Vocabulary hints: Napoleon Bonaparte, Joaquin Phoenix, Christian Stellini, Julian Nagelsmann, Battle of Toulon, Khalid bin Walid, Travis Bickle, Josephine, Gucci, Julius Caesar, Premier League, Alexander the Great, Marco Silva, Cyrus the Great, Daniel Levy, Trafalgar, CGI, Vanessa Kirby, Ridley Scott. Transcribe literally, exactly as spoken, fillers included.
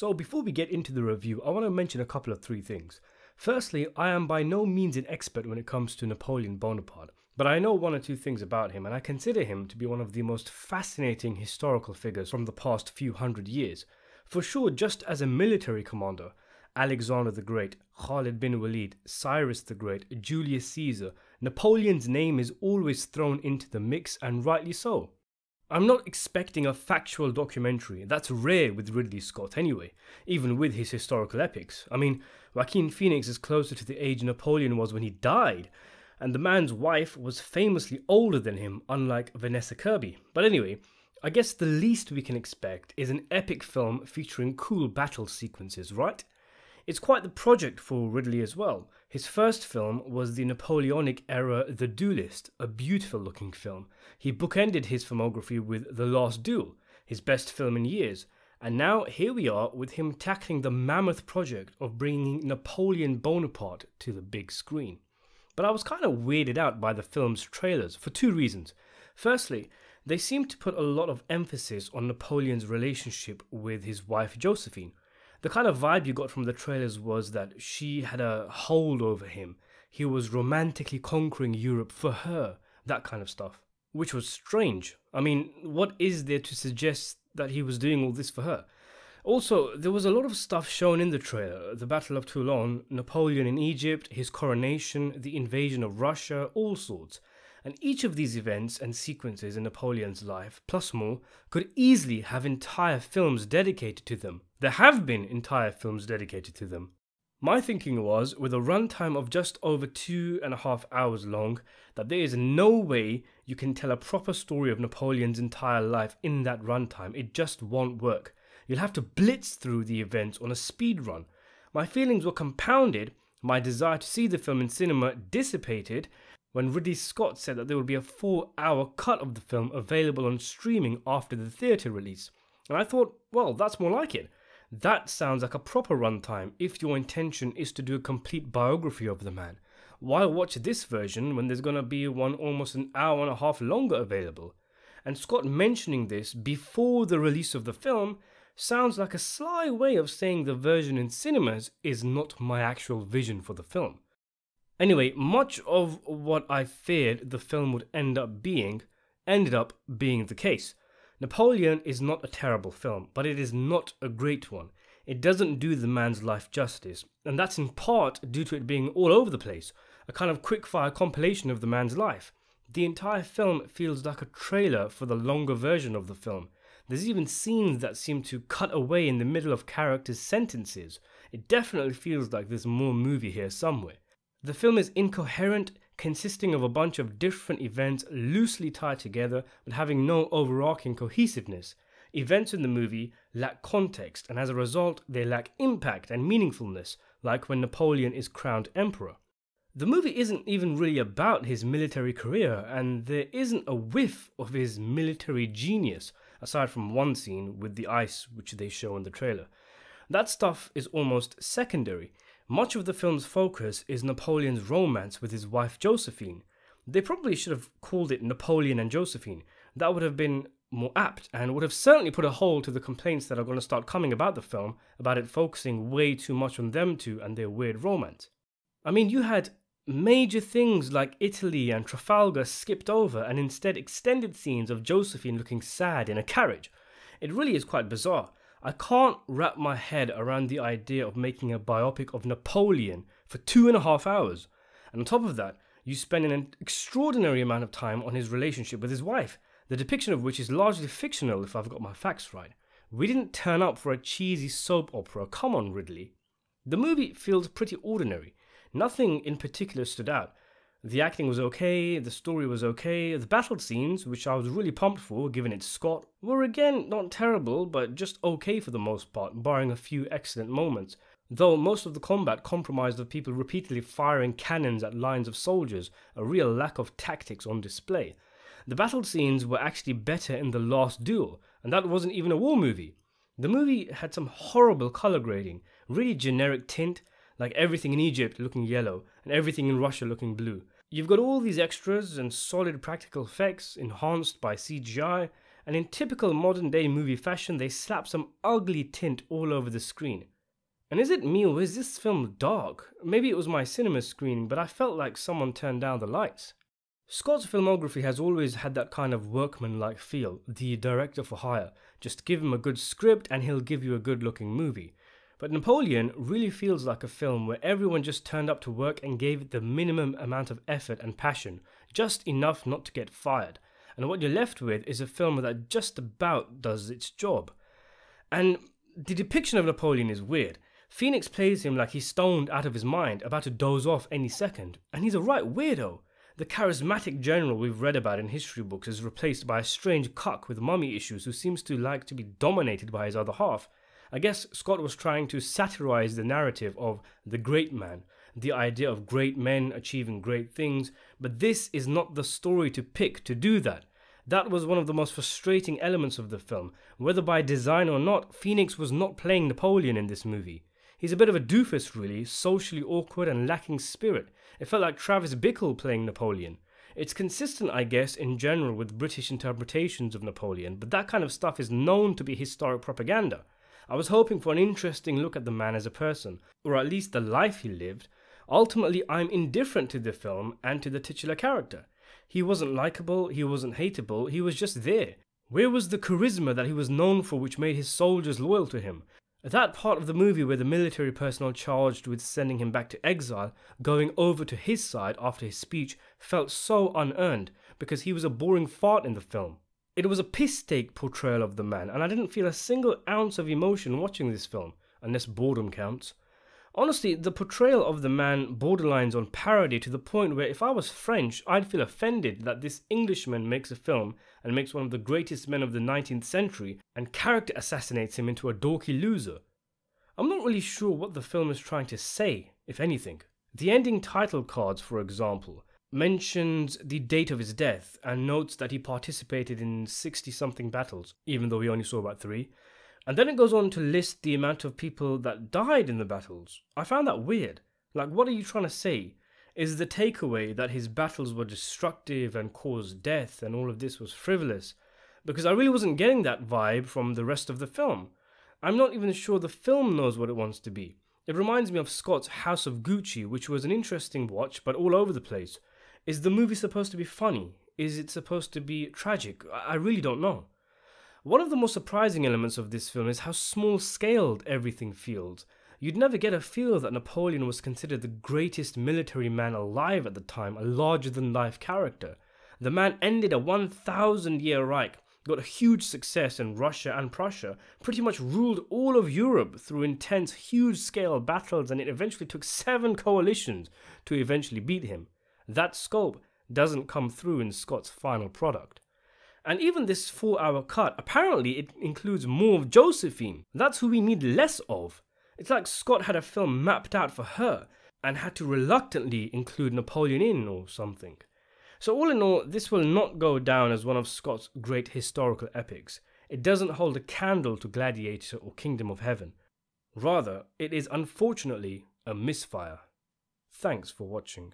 So before we get into the review, I want to mention a couple of three things. Firstly, I am by no means an expert when it comes to Napoleon Bonaparte, but I know one or two things about him, and I consider him to be one of the most fascinating historical figures from the past few hundred years. For sure, just as a military commander, Alexander the Great, Khalid bin Walid, Cyrus the Great, Julius Caesar, Napoleon's name is always thrown into the mix, and rightly so. I'm not expecting a factual documentary, that's rare with Ridley Scott anyway, even with his historical epics. I mean, Joaquin Phoenix is closer to the age Napoleon was when he died, and the man's wife was famously older than him, unlike Vanessa Kirby. But anyway, I guess the least we can expect is an epic film featuring cool battle sequences, right? It's quite the project for Ridley as well. His first film was the Napoleonic era The Duelist, a beautiful looking film. He bookended his filmography with The Last Duel, his best film in years. And now here we are with him tackling the mammoth project of bringing Napoleon Bonaparte to the big screen. But I was kind of weirded out by the film's trailers for two reasons. Firstly, they seemed to put a lot of emphasis on Napoleon's relationship with his wife Josephine. The kind of vibe you got from the trailers was that she had a hold over him. He was romantically conquering Europe for her, that kind of stuff. Which was strange. I mean, what is there to suggest that he was doing all this for her? Also, there was a lot of stuff shown in the trailer. The Battle of Toulon, Napoleon in Egypt, his coronation, the invasion of Russia, all sorts. And each of these events and sequences in Napoleon's life, plus more, could easily have entire films dedicated to them. There have been entire films dedicated to them. My thinking was, with a runtime of just over two and a half hours long, that there is no way you can tell a proper story of Napoleon's entire life in that runtime. It just won't work. You'll have to blitz through the events on a speed run. My feelings were compounded, my desire to see the film in cinema dissipated, when Ridley Scott said that there would be a four hour cut of the film available on streaming after the theatre release. And I thought, well, that's more like it. That sounds like a proper runtime if your intention is to do a complete biography of the man. Why watch this version when there's going to be one almost an hour and a half longer available? And Scott mentioning this before the release of the film sounds like a sly way of saying the version in cinemas is not my actual vision for the film. Anyway, much of what I feared the film would end up being, ended up being the case. Napoleon is not a terrible film, but it is not a great one. It doesn't do the man's life justice, and that's in part due to it being all over the place, a kind of quick-fire compilation of the man's life. The entire film feels like a trailer for the longer version of the film. There's even scenes that seem to cut away in the middle of characters' sentences. It definitely feels like there's more movie here somewhere. The film is incoherent, consisting of a bunch of different events loosely tied together but having no overarching cohesiveness. Events in the movie lack context, and as a result they lack impact and meaningfulness, like when Napoleon is crowned emperor. The movie isn't even really about his military career, and there isn't a whiff of his military genius, aside from one scene with the ice which they show in the trailer. That stuff is almost secondary. Much of the film's focus is Napoleon's romance with his wife Josephine. They probably should have called it Napoleon and Josephine. That would have been more apt and would have certainly put a halt to the complaints that are going to start coming about the film, about it focusing way too much on them two and their weird romance. I mean, you had major things like Italy and Trafalgar skipped over and instead extended scenes of Josephine looking sad in a carriage. It really is quite bizarre. I can't wrap my head around the idea of making a biopic of Napoleon for two and a half hours. And on top of that, you spend an extraordinary amount of time on his relationship with his wife, the depiction of which is largely fictional if I've got my facts right. We didn't turn up for a cheesy soap opera, come on Ridley. The movie feels pretty ordinary. Nothing in particular stood out. The acting was okay, the story was okay, the battle scenes, which I was really pumped for given it's Scott, were again not terrible but just okay for the most part, barring a few excellent moments, though most of the combat comprised of people repeatedly firing cannons at lines of soldiers, a real lack of tactics on display. The battle scenes were actually better in The Last Duel, and that wasn't even a war movie. The movie had some horrible colour grading, really generic tint, like everything in Egypt looking yellow, and everything in Russia looking blue. You've got all these extras and solid practical effects enhanced by C G I, and in typical modern day movie fashion, they slap some ugly tint all over the screen. And is it me or is this film dark? Maybe it was my cinema screening, but I felt like someone turned down the lights. Scott's filmography has always had that kind of workman-like feel, the director for hire. Just give him a good script and he'll give you a good-looking movie. But Napoleon really feels like a film where everyone just turned up to work and gave it the minimum amount of effort and passion, just enough not to get fired. And what you're left with is a film that just about does its job. And the depiction of Napoleon is weird. Phoenix plays him like he's stoned out of his mind, about to doze off any second. And he's a right weirdo. The charismatic general we've read about in history books is replaced by a strange cuck with mummy issues who seems to like to be dominated by his other half. I guess Scott was trying to satirize the narrative of the great man, the idea of great men achieving great things, but this is not the story to pick to do that. That was one of the most frustrating elements of the film. Whether by design or not, Phoenix was not playing Napoleon in this movie. He's a bit of a doofus really, socially awkward and lacking spirit. It felt like Travis Bickle playing Napoleon. It's consistent, I guess, in general with British interpretations of Napoleon, but that kind of stuff is known to be historic propaganda. I was hoping for an interesting look at the man as a person, or at least the life he lived. Ultimately, I'm indifferent to the film and to the titular character. He wasn't likeable, he wasn't hateable, he was just there. Where was the charisma that he was known for which made his soldiers loyal to him? That part of the movie where the military personnel charged with sending him back to exile, going over to his side after his speech, felt so unearned because he was a boring fart in the film. It was a piss-take portrayal of the man, and I didn't feel a single ounce of emotion watching this film, unless boredom counts. Honestly, the portrayal of the man borderlines on parody to the point where if I was French, I'd feel offended that this Englishman makes a film and makes one of the greatest men of the nineteenth century and character assassinates him into a dorky loser. I'm not really sure what the film is trying to say, if anything. The ending title cards, for example, mentions the date of his death and notes that he participated in sixty something battles, even though he only saw about three. And then it goes on to list the amount of people that died in the battles. I found that weird. Like, what are you trying to say? Is the takeaway that his battles were destructive and caused death and all of this was frivolous? Because I really wasn't getting that vibe from the rest of the film. I'm not even sure the film knows what it wants to be. It reminds me of Scott's House of Gucci, which was an interesting watch, but all over the place. Is the movie supposed to be funny? Is it supposed to be tragic? I really don't know. One of the most surprising elements of this film is how small-scaled everything feels. You'd never get a feel that Napoleon was considered the greatest military man alive at the time, a larger-than-life character. The man ended a one thousand year Reich, got a huge success in Russia and Prussia, pretty much ruled all of Europe through intense, huge-scale battles, and it eventually took seven coalitions to eventually beat him. That scope doesn't come through in Scott's final product. And even this four hour cut, apparently it includes more of Josephine. That's who we need less of. It's like Scott had a film mapped out for her and had to reluctantly include Napoleon in or something. So all in all, this will not go down as one of Scott's great historical epics. It doesn't hold a candle to Gladiator or Kingdom of Heaven. Rather, it is unfortunately a misfire. Thanks for watching.